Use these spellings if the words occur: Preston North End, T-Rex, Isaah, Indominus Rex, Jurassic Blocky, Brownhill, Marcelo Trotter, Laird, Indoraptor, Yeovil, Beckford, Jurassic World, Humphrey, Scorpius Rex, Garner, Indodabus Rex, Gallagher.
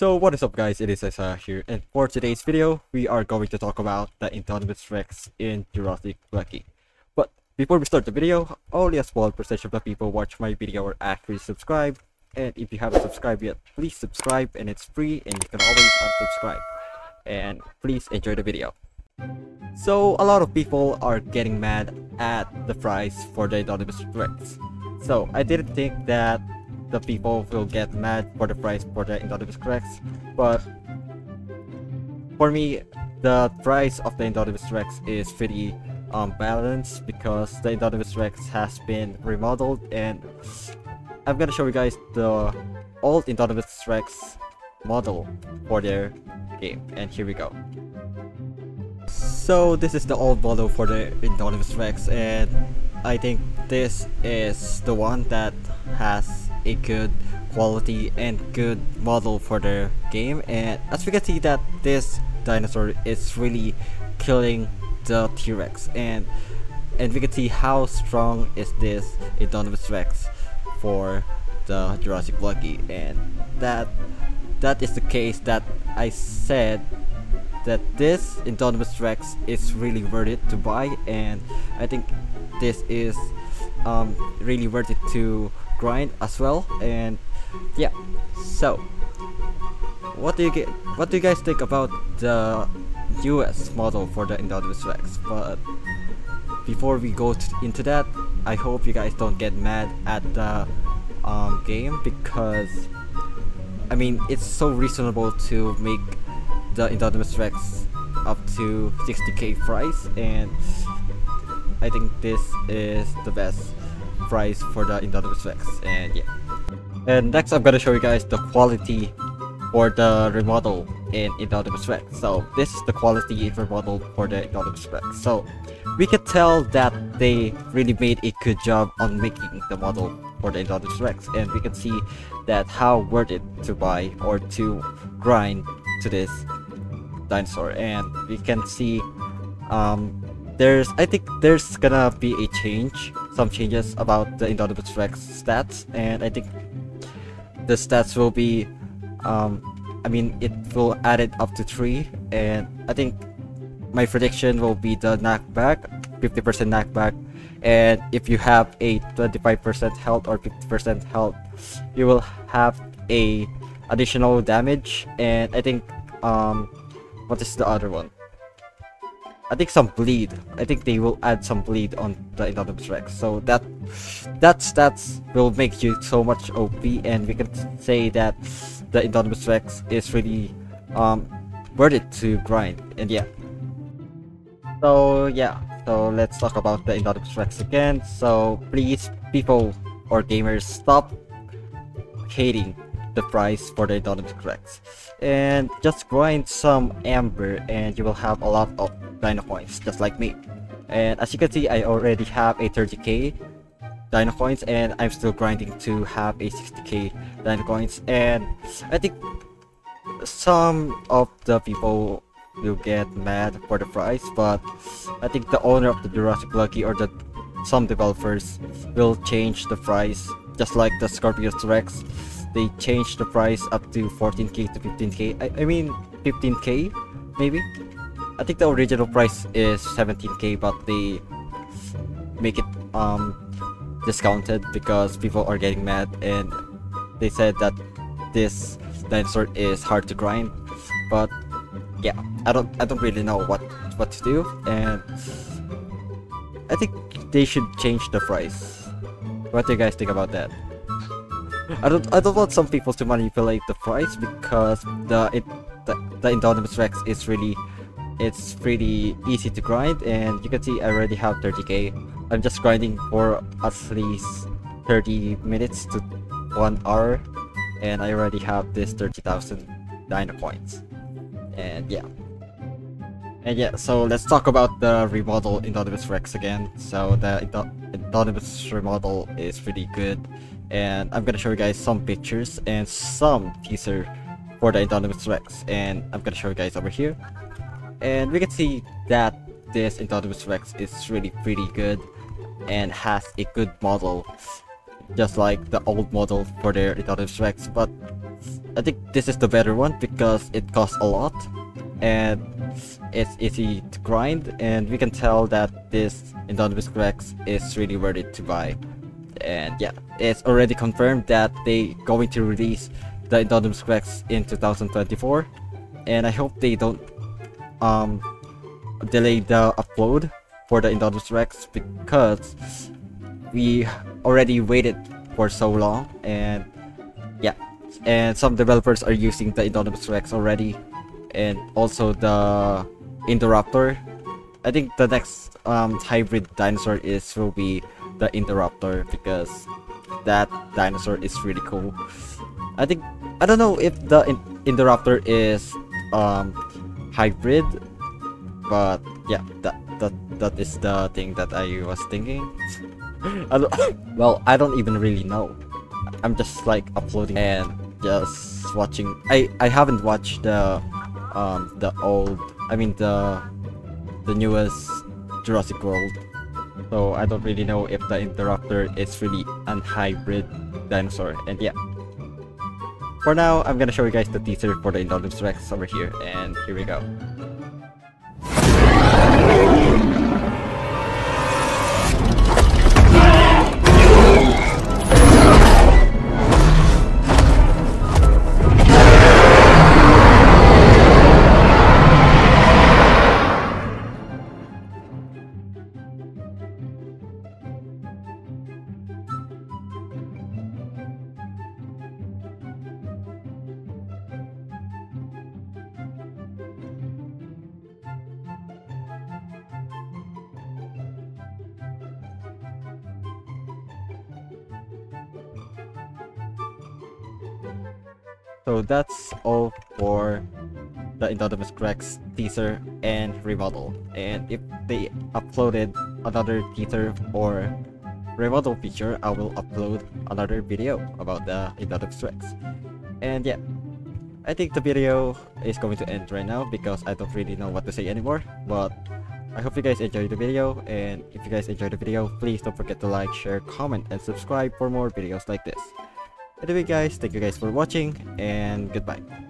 So what is up guys, it is Isaah here, and for today's video, we are going to talk about the Indominus Rex in Jurassic Blocky. But before we start the video, only a small percentage of the people watch my video are actually subscribed, and if you haven't subscribed yet, please subscribe, and it's free and you can always unsubscribe. And please enjoy the video. So a lot of people are getting mad at the price for the Indodabus Rex. So I didn't think that the people will get mad for the price for the Indodabus Rex, but for me, the price of the Indodabus Rex is pretty balanced because the Indodabus Rex has been remodeled, and I'm gonna show you guys the old Indodabus Rex model for their game, and here we go. So this is the old model for the Indodabus Rex, and I think this is the one that has a good quality and good model for the game. And as we can see that this dinosaur is really killing the T-Rex, and we can see how strong is this Indodabus Rex for the Jurassic Blocky, and that is the case that I said that this Indodabus Rex is really worth it to buy, and I think this is really worth it to grind as well. And yeah, so what do you guys think about the newest model for the Indodabus Rex? But before we go into that, I hope you guys don't get mad at the game, because I mean, it's so reasonable to make the Indodabus Rex up to 60k price, and I think this is the best price for the Indodabus Rex. And yeah, and next I'm gonna show you guys the quality for the remodel in Indodabus Rex. So this is the quality remodel for the Indodabus Rex. So we can tell that they really made a good job on making the model for the Indodabus Rex, and we can see that how worth it to buy or to grind to this dinosaur. And we can see I think there's gonna be a change, some changes about the Indodabus Rex stats, and I think the stats will be, I mean, it will add it up to 3, and I think my prediction will be the knockback, 50% knockback, and if you have a 25% health or 50% health, you will have a additional damage, and I think, what is the other one? I think some bleed. I think they will add some bleed on the Indodabus Rex. So that stats will make you so much OP, and we can say that the Indodabus Rex is really worth it to grind. And yeah. So yeah. So let's talk about the Indodabus Rex again. So please, people or gamers, stop hating the price for the Indodabus Rex and just grind some amber, and you will have a lot of dino coins just like me. And as you can see, I already have a 30k dino coins, and I'm still grinding to have a 60k dino coins, and I think some of the people will get mad for the price, but I think the owner of the Jurassic Blocky or some developers will change the price, just like the Scorpius Rex. They changed the price up to 14k to 15k. I mean 15k maybe. I think the original price is 17k, but they make it discounted because people are getting mad, and they said that this dinosaur is hard to grind. But yeah, I don't really know what to do, and I think they should change the price. What do you guys think about that? I don't want some people to manipulate the price, because the Indodabus Rex is really, it's pretty easy to grind, and you can see I already have 30k. I'm just grinding for at least 30 minutes to 1 hour, and I already have this 30,000 dino coins. And yeah, so let's talk about the remodel Indodabus Rex again. So the Indodabus remodel is pretty good, and I'm gonna show you guys some pictures and some teaser for the Indodabus Rex, and I'm gonna show you guys over here. And we can see that this Indodabus Rex is really pretty good and has a good model, just like the old model for their Indodabus Rex, but I think this is the better one because it costs a lot and it's easy to grind, and we can tell that this Indodabus Rex is really worth it to buy. And yeah, it's already confirmed that they're going to release the Indodabus Rex in 2024, and I hope they don't delay the upload for the Indodabus Rex, because we already waited for so long. And yeah, and some developers are using the Indodabus Rex already, and also the Indoraptor. I think the next hybrid dinosaur will be the Indoraptor, because that dinosaur is really cool. I think, I don't know if the Indoraptor is hybrid, but yeah, that is the thing that I was thinking. Well, I don't even really know. I'm just like uploading and just watching. I haven't watched the newest Jurassic World, so I don't really know if the Indoraptor is really an hybrid dinosaur. And yeah, for now, I'm gonna show you guys the teaser for the Indodabus Rex over here, and here we go. So that's all for the Indodabus Rex teaser and remodel. And if they uploaded another teaser or remodel feature, I will upload another video about the Indodabus Rex. And yeah, I think the video is going to end right now because I don't really know what to say anymore. But I hope you guys enjoyed the video, and if you guys enjoyed the video, please don't forget to like, share, comment, and subscribe for more videos like this. Anyway guys, thank you guys for watching, and goodbye.